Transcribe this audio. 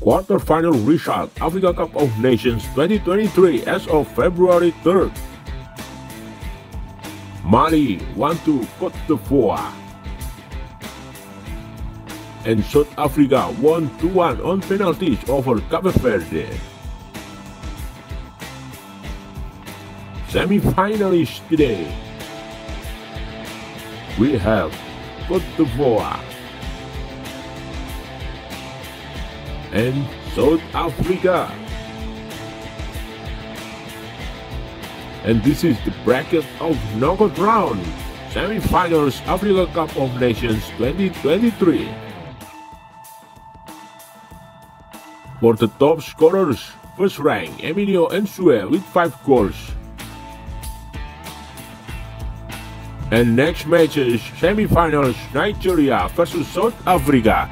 Quarter-final result Africa Cup of Nations 2023 as of February 3rd. Mali 1-2 Côte d'Ivoire, and South Africa won 2-1 on penalties over Cape Verde. Semi-finalists today, we have Côte d'Ivoire and South Africa. And this is the bracket of knockout round, semi-finals Africa Cup of Nations 2023. For the top scorers, first rank Emilio Ensue with 5 goals. And next matches, semi-finals Nigeria versus South Africa.